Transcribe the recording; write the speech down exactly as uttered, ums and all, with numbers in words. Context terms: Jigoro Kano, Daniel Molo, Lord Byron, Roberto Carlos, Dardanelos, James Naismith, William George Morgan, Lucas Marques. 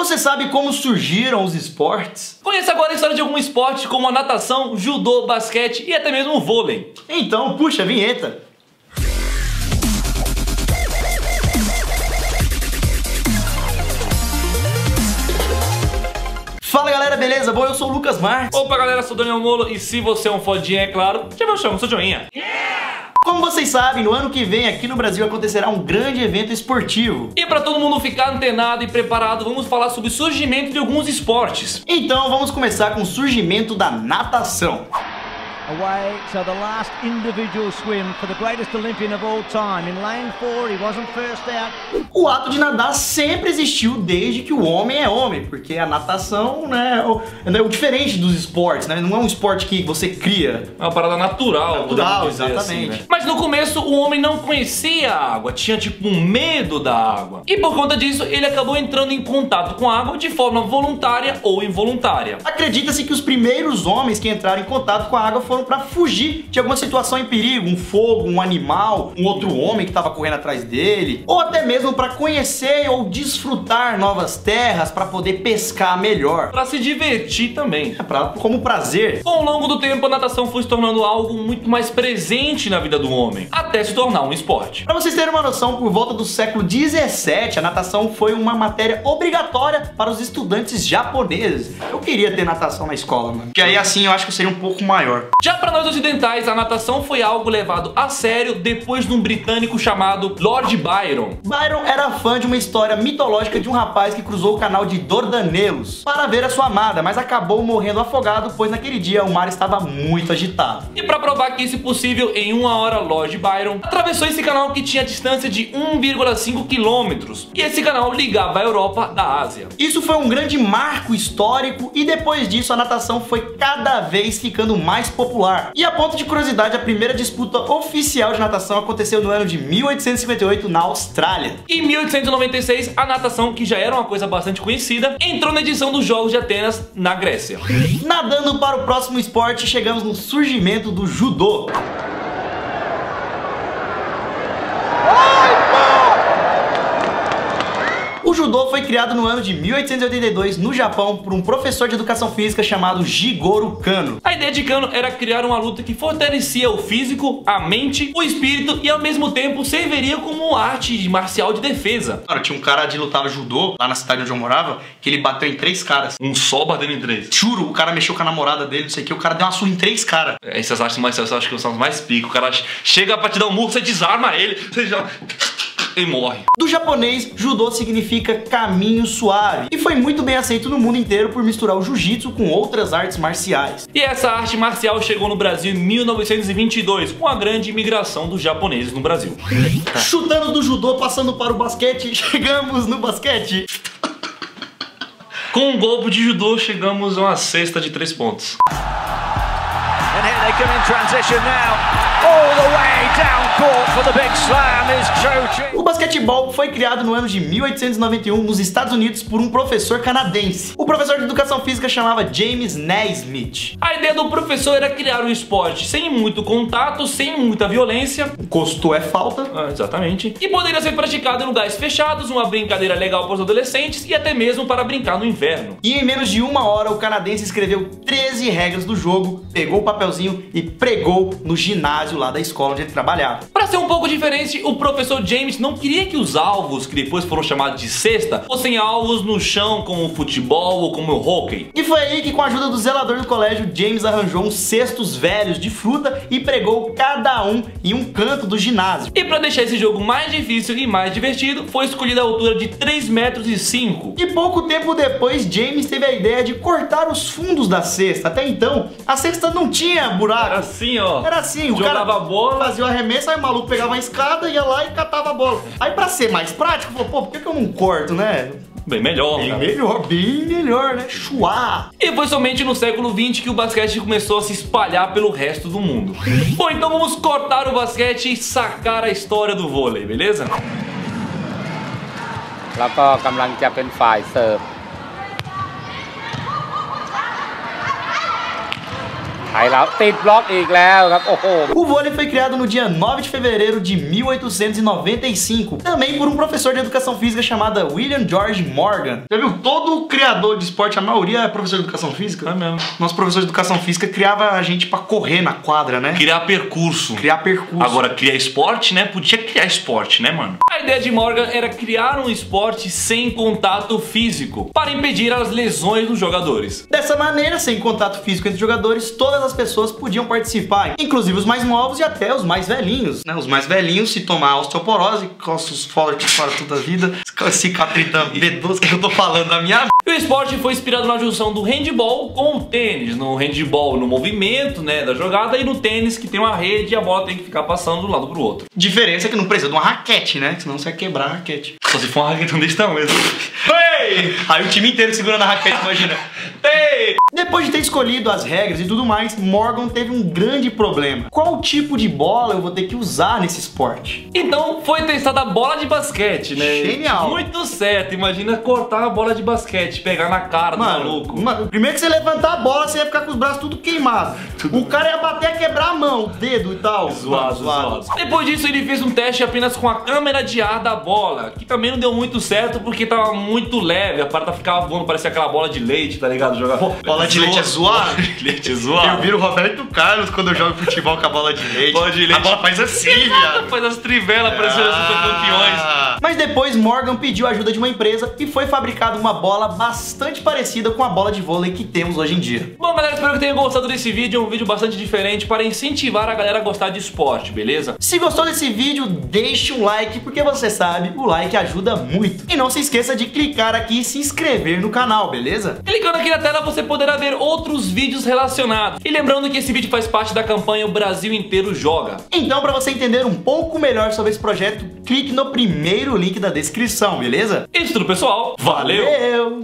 Você sabe como surgiram os esportes? Conheça agora a história de algum esporte como a natação, judô, basquete e até mesmo o vôlei. Então, puxa a vinheta. Fala galera, beleza? Bom, eu sou o Lucas Marques. Opa galera, sou o Daniel Molo e se você é um fodinha, é claro, já me chama, sou joinha. Como vocês sabem, no ano que vem aqui no Brasil acontecerá um grande evento esportivo. E para todo mundo ficar antenado e preparado, vamos falar sobre o surgimento de alguns esportes. Então vamos começar com o surgimento da natação. Away to the last individual swim for the greatest Olympian of all time. In lane four, he wasn't first out. O ato de nadar sempre existiu desde que o homem é homem, porque a natação, né, é o diferente dos esportes, né? Não é um esporte que você cria. É uma parada natural. Natural, exatamente. Assim, né? Mas no começo o homem não conhecia a água, tinha tipo um medo da água. E por conta disso ele acabou entrando em contato com a água de forma voluntária ou involuntária. Acredita-se que os primeiros homens que entraram em contato com a água foram para fugir de alguma situação em perigo, um fogo, um animal, um outro homem que estava correndo atrás dele, ou até mesmo para conhecer ou desfrutar novas terras, para poder pescar melhor, para se divertir também, é pra, como prazer. Com o longo do tempo a natação foi se tornando algo muito mais presente na vida do homem, até se tornar um esporte. Para vocês terem uma noção, por volta do século dezessete a natação foi uma matéria obrigatória para os estudantes japoneses. Eu queria ter natação na escola, mano, que aí assim eu acho que seria um pouco maior. Já para nós ocidentais, a natação foi algo levado a sério depois de um britânico chamado Lord Byron. Byron era fã de uma história mitológica de um rapaz que cruzou o canal de Dardanelos para ver a sua amada, mas acabou morrendo afogado, pois naquele dia o mar estava muito agitado. E para provar que isso é possível, em uma hora Lord Byron atravessou esse canal que tinha distância de um vírgula cinco quilômetros, e esse canal ligava a Europa da Ásia. Isso foi um grande marco histórico e depois disso a natação foi cada vez ficando mais popular. E a ponto de curiosidade, a primeira disputa oficial de natação aconteceu no ano de mil oitocentos e cinquenta e oito na Austrália. Em mil oitocentos e noventa e seis, a natação, que já era uma coisa bastante conhecida, entrou na edição dos Jogos de Atenas na Grécia. Nadando para o próximo esporte, chegamos no surgimento do judô. O judô foi criado no ano de mil oitocentos e oitenta e dois no Japão por um professor de educação física chamado Jigoro Kano. A ideia de Kano era criar uma luta que fortalecia o físico, a mente, o espírito e ao mesmo tempo serviria como arte marcial de defesa. Cara, tinha um cara de lutar judô lá na cidade onde eu morava, que ele bateu em três caras. Um só batendo em três. Juro, o cara mexeu com a namorada dele, não sei o que, o cara deu uma surra em três caras. É, essas artes marciais eu acho que são as mais pica. O cara chega pra te dar um murro, você desarma ele, você já... e morre. Do japonês, judô significa caminho suave e foi muito bem aceito no mundo inteiro por misturar o jiu-jitsu com outras artes marciais. E essa arte marcial chegou no Brasil em mil novecentos e vinte e dois com a grande imigração dos japoneses no Brasil. Chutando do judô, passando para o basquete, chegamos no basquete. Com um golpe de judô, chegamos a uma cesta de três pontos. And here they come in transition now. O basquetebol foi criado no ano de mil oitocentos e noventa e um nos Estados Unidos por um professor canadense. O professor de educação física chamava James Naismith. A ideia do professor era criar um esporte sem muito contato, sem muita violência. Encostou é falta. Ah, exatamente. E poderia ser praticado em lugares fechados, uma brincadeira legal para os adolescentes e até mesmo para brincar no inverno. E em menos de uma hora o canadense escreveu treze regras do jogo, pegou o papelzinho e pregou no ginásio lá da escola onde ele trabalhava. Para ser um pouco diferente, o professor James não queria que os alvos, que depois foram chamados de cesta, fossem alvos no chão como o futebol ou como o hóquei. E foi aí que, com a ajuda do zelador do colégio, James arranjou uns cestos velhos de fruta e pregou cada um em um canto do ginásio. E para deixar esse jogo mais difícil e mais divertido, foi escolhida a altura de três metros e cinco. E pouco tempo depois, James teve a ideia de cortar os fundos da cesta. Até então, a cesta não tinha buraco. Era assim, ó. Era assim, o cara a bola, fazia o arremesso, aí o maluco pegava uma escada, ia lá e catava a bola. Aí pra ser mais prático, falou, pô, por que que eu não corto, né? Bem melhor, Bem cara. melhor, bem melhor, né? Chuá! E foi somente no século vinte que o basquete começou a se espalhar pelo resto do mundo. Bom, então vamos cortar o basquete e sacar a história do vôlei, beleza? ไทยแล้วติดบล็อกอีกแล้วครับโอ้โหo vôlei foi criado no dia nove de fevereiro de mil oitocentos e noventa e cinco, também por um professor de educação física chamado William George Morgan. Já viu? Todo criador de esporte, a maioria é professor de educação física. É mesmo. Nosso professor de educação física criava a gente pra correr na quadra, né? Criar percurso. Criar percurso. Agora, criar esporte, né? Podia criar esporte, né, mano? A ideia de Morgan era criar um esporte sem contato físico, para impedir as lesões dos jogadores. Dessa maneira, sem contato físico entre os jogadores, todas as pessoas podiam participar, inclusive os mais novos e até os mais velhinhos, né? Os mais velhinhos, se tomar osteoporose, costas fortes para toda a vida, cicatriz da B doze, que eu tô falando da minha. E o esporte foi inspirado na junção do handball com o tênis. No handball, no movimento, né, da jogada, e no tênis, que tem uma rede e a bola tem que ficar passando de um lado pro outro. Diferença é que não precisa de uma raquete, né? Senão você vai quebrar a raquete. Só se for uma raquete desse tamanho. Aí o time inteiro segurando a raquete, imagina. Depois de ter escolhido as regras e tudo mais, Morgan teve um grande problema. Qual tipo de bola eu vou ter que usar nesse esporte? Então foi testada a bola de basquete, né? Genial! Muito certo, imagina cortar a bola de basquete, pegar na cara do maluco. Mano, primeiro que você levantar a bola, você ia ficar com os braços tudo queimados. O cara ia bater, quebrar a mão, o dedo e tal. Zoado, zoado. Depois disso ele fez um teste apenas com a câmera de ar da bola, que também não deu muito certo porque tava muito leve, a parada ficava voando, parecia aquela bola de leite, tá ligado? Jogar... Bola de leite é zoado. Leite é zoado. Eu viro o Roberto Carlos quando eu jogo futebol com a bola de leite. Bola de leite. A bola faz assim, viado. Faz as trivelas para ser campeões. Mas depois Morgan pediu a ajuda de uma empresa e foi fabricada uma bola bastante parecida com a bola de vôlei que temos hoje em dia. Bom, galera, espero que tenham gostado desse vídeo. É um vídeo bastante diferente para incentivar a galera a gostar de esporte, beleza? Se gostou desse vídeo, deixe um like, porque você sabe, o like ajuda muito. E não se esqueça de clicar aqui e se inscrever no canal, beleza? Clicando aqui na tela você poderá ver outros vídeos relacionados. E lembrando que esse vídeo faz parte da campanha O Brasil Inteiro Joga. Então, para você entender um pouco melhor sobre esse projeto, clique no primeiro link da descrição, beleza? É isso tudo, pessoal. Valeu! Valeu.